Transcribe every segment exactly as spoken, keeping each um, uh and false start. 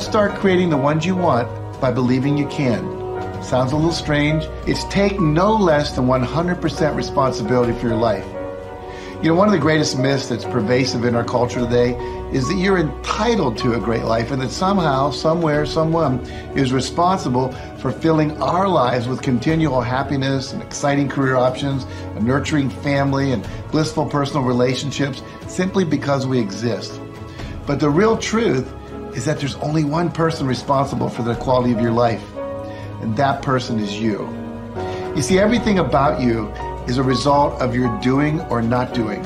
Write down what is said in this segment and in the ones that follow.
Let's start creating the ones you want by believing you can. Sounds a little strange. It's take no less than one hundred percent responsibility for your life. You know, one of the greatest myths that's pervasive in our culture today is that you're entitled to a great life and that somehow, somewhere, someone is responsible for filling our lives with continual happiness and exciting career options, a nurturing family, and blissful personal relationships simply because we exist. But the real truth is that there's only one person responsible for the quality of your life, and that person is you. You see, everything about you is a result of your doing or not doing.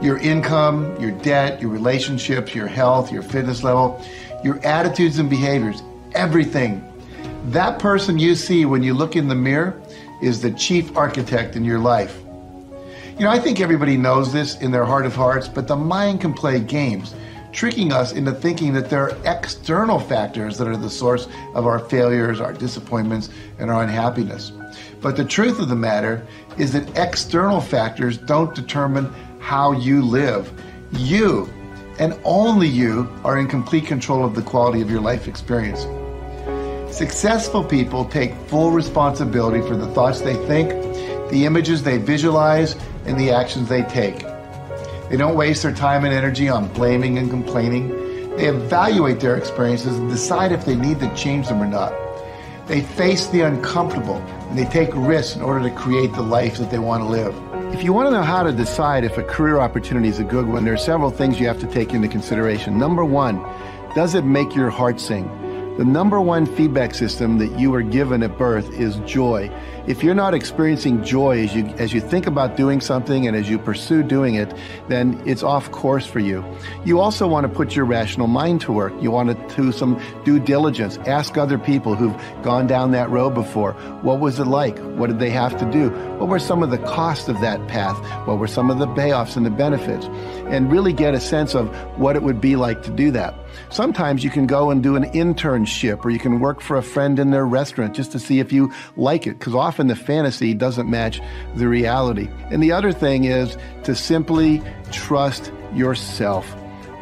Your income, your debt, your relationships, your health, your fitness level, your attitudes and behaviors, everything. That person you see when you look in the mirror is the chief architect in your life. You know, I think everybody knows this in their heart of hearts, but the mind can play games, tricking us into thinking that there are external factors that are the source of our failures, our disappointments, and our unhappiness. But the truth of the matter is that external factors don't determine how you live. You, and only you, are in complete control of the quality of your life experience. Successful people take full responsibility for the thoughts they think, the images they visualize, and the actions they take. They don't waste their time and energy on blaming and complaining. They evaluate their experiences and decide if they need to change them or not. They face the uncomfortable, and they take risks in order to create the life that they want to live. If you want to know how to decide if a career opportunity is a good one, there are several things you have to take into consideration. Number one, does it make your heart sing? The number one feedback system that you were given at birth is joy. If you're not experiencing joy as you, as you think about doing something and as you pursue doing it, then it's off course for you. You also want to put your rational mind to work. You want to do some due diligence. Ask other people who've gone down that road before. What was it like? What did they have to do? What were some of the costs of that path? What were some of the payoffs and the benefits? And really get a sense of what it would be like to do that. Sometimes you can go and do an internship, or you can work for a friend in their restaurant just to see if you like it, because often the fantasy doesn't match the reality. And the other thing is to simply trust yourself.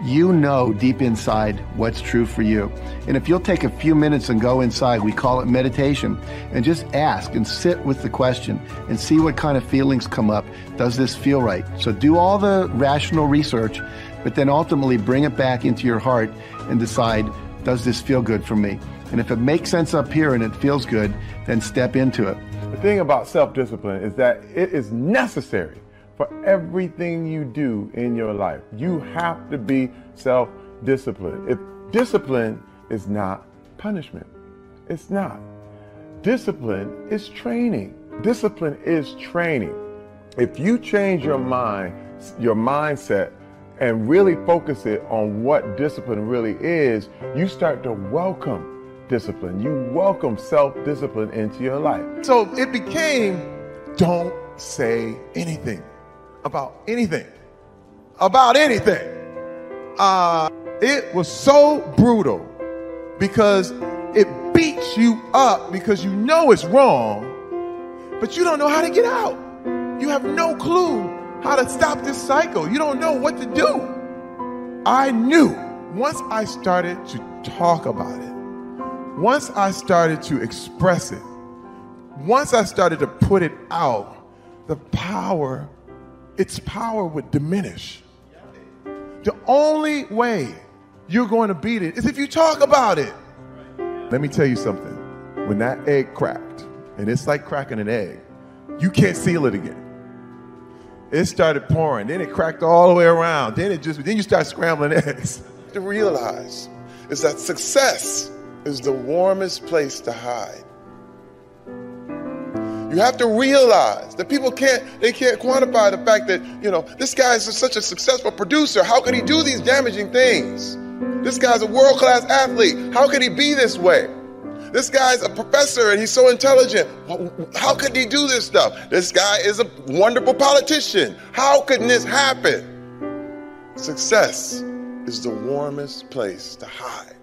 You know deep inside what's true for you. And if you'll take a few minutes and go inside, we call it meditation, and just ask and sit with the question and see what kind of feelings come up. Does this feel right? So do all the rational research, but then ultimately bring it back into your heart and decide, does this feel good for me? And if it makes sense up here and it feels good, then step into it. The thing about self-discipline is that it is necessary for everything you do in your life. You have to be self-disciplined. If discipline is not punishment, it's not. Discipline is training. Discipline is training. If you change your mind, your mindset, and really focus it on what discipline really is, you start to welcome discipline. You welcome self-discipline into your life. So it became, don't say anything about anything, about anything. Uh, it was so brutal because it beats you up because you know it's wrong, but you don't know how to get out. You have no clue how to stop this cycle. You don't know what to do. I knew once I started to talk about it, once I started to express it, once I started to put it out, the power, its power would diminish. The only way you're going to beat it is if you talk about it. Let me tell you something. When that egg cracked, and it's like cracking an egg, you can't seal it again. It started pouring, then it cracked all the way around. Then it just, then you start scrambling eggs. To realize is that success is the warmest place to hide. You have to realize that people can't, they can't quantify the fact that, you know, this guy is such a successful producer. How could he do these damaging things? This guy's a world-class athlete. How could he be this way? This guy's a professor and he's so intelligent. How could he do this stuff? This guy is a wonderful politician. How could this happen? Success is the warmest place to hide.